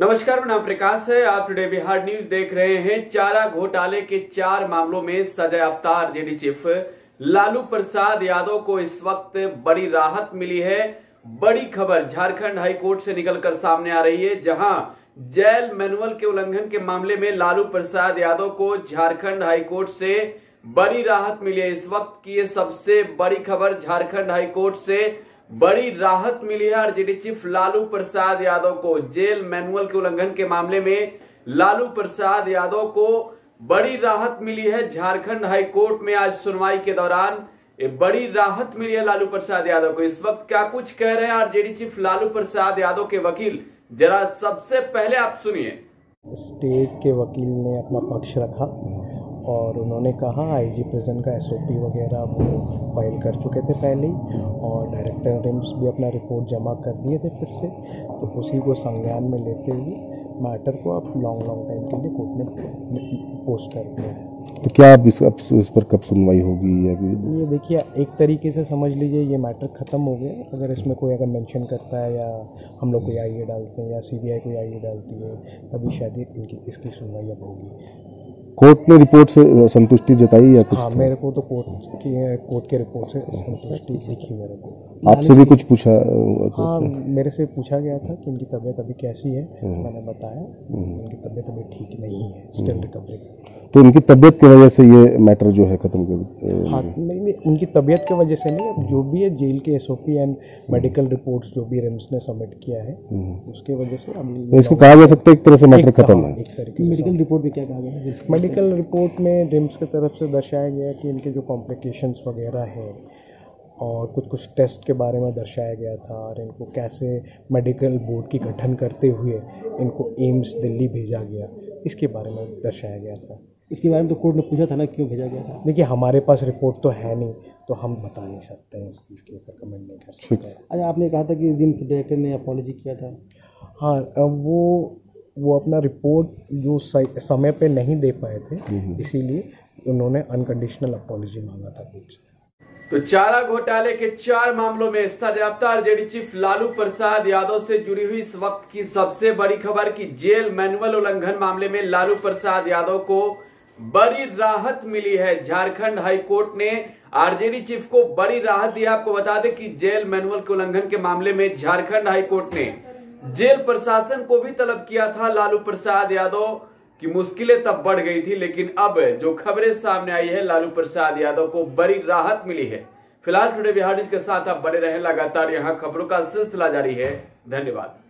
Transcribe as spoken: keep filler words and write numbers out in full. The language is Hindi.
नमस्कार, मैं नाम प्रकाश है। आप टुडे बिहार न्यूज देख रहे हैं। चारा घोटाले के चार मामलों में सजायाफ्ता आरजेडी चीफ लालू प्रसाद यादव को इस वक्त बड़ी राहत मिली है। बड़ी खबर झारखंड हाईकोर्ट से निकलकर सामने आ रही है, जहां जेल मैनुअल के उल्लंघन के मामले में लालू प्रसाद यादव को झारखंड हाईकोर्ट से बड़ी राहत मिली है। इस वक्त की ये सबसे बड़ी खबर, झारखंड हाईकोर्ट से बड़ी राहत मिली है आरजेडी चीफ लालू प्रसाद यादव को। जेल मैनुअल के उल्लंघन के मामले में लालू प्रसाद यादव को बड़ी राहत मिली है। झारखंड हाईकोर्ट में आज सुनवाई के दौरान बड़ी राहत मिली है लालू प्रसाद यादव को। इस वक्त क्या कुछ कह रहे हैं आरजेडी चीफ लालू प्रसाद यादव के वकील, जरा सबसे पहले आप सुनिए। स्टेट के वकील ने अपना पक्ष रखा और उन्होंने कहा आईजी प्रिजन का एसओपी वगैरह वो फाइल कर चुके थे पहले ही, और डायरेक्टर रिम्स भी अपना रिपोर्ट जमा कर दिए थे फिर से, तो उसी को संज्ञान में लेते हुए मैटर को अब लॉन्ग लॉन्ग टाइम के लिए कोर्ट ने पोस्ट कर दिया है। तो क्या अब इस, इस पर कब सुनवाई होगी? ये देखिए, एक तरीके से समझ लीजिए ये मैटर ख़त्म हो गया। अगर इसमें कोई अगर मेंशन करता है या हम लोग कोई आईए डालते हैं या सीबीआई कोई आईए डालती है, तभी शायद इनकी इसकी सुनवाई अब होगी। कोर्ट ने रिपोर्ट से संतुष्टि जताई या कुछ? हाँ, मेरे को तो कोर्ट की कोर्ट के रिपोर्ट से संतुष्टि दिखी मेरे को। आपसे भी कुछ पूछा? हाँ, मेरे से पूछा गया था कि इनकी तबीयत अभी कैसी है। मैंने बताया इनकी तबीयत अभी ठीक नहीं है, स्टिल रिकवरिंग। तो इनकी तबीयत की वजह से ये मैटर जो है खत्म कर? हाँ, नहीं नहीं, उनकी तबीयत की वजह से नहीं। अब जो भी है जेल के S O P and medical reports जो भी रिम्स ने सबमिट किया है, उसके वजह से अभी इसको कहा जा सकता है एक तरह से मैटर खत्म है। एक तरह की मेडिकल रिपोर्ट में क्या कहा गया? मेडिकल मेडिकल रिपोर्ट में रिम्स की तरफ से दर्शाया गया कि इनके जो कॉम्प्लिकेशंस वगैरह हैं और कुछ कुछ टेस्ट के बारे में दर्शाया गया था, और इनको कैसे मेडिकल बोर्ड की गठन करते हुए इनको एम्स दिल्ली भेजा गया, इसके बारे में दर्शाया गया था। इसके बारे में तो कोर्ट ने पूछा था ना, क्यों भेजा गया था? देखिए, हमारे पास रिपोर्ट तो है नहीं, तो हम बता नहीं सकते हैं, इस चीज़ के ऊपर कमेंट नहीं कर सकते। अच्छा, आपने कहा था कि रिम्स डायरेक्टर ने अपॉलॉजी किया था। हाँ, वो वो अपना रिपोर्ट जो समय पे नहीं दे पाए थे, इसीलिए उन्होंने अनकंडीशनल अपॉलॉजी मांगा था कोर्ट से। तो चारा घोटाले के चार मामलों में सजायाफ्ता आरजेडी चीफ लालू प्रसाद यादव से जुड़ी हुई इस वक्त की सबसे बड़ी खबर कि जेल मैनुअल उल्लंघन मामले में लालू प्रसाद यादव को बड़ी राहत मिली है। झारखंड हाईकोर्ट ने आरजेडी चीफ को बड़ी राहत दी। आपको बता दें कि जेल मैनुअल के उल्लंघन के मामले में झारखंड हाईकोर्ट ने जेल प्रशासन को भी तलब किया था। लालू प्रसाद यादव की मुश्किलें तब बढ़ गई थी, लेकिन अब जो खबरें सामने आई है लालू प्रसाद यादव को बड़ी राहत मिली है। फिलहाल टुडे बिहार न्यूज के साथ आप बने रहें, लगातार यहां खबरों का सिलसिला जारी है। धन्यवाद।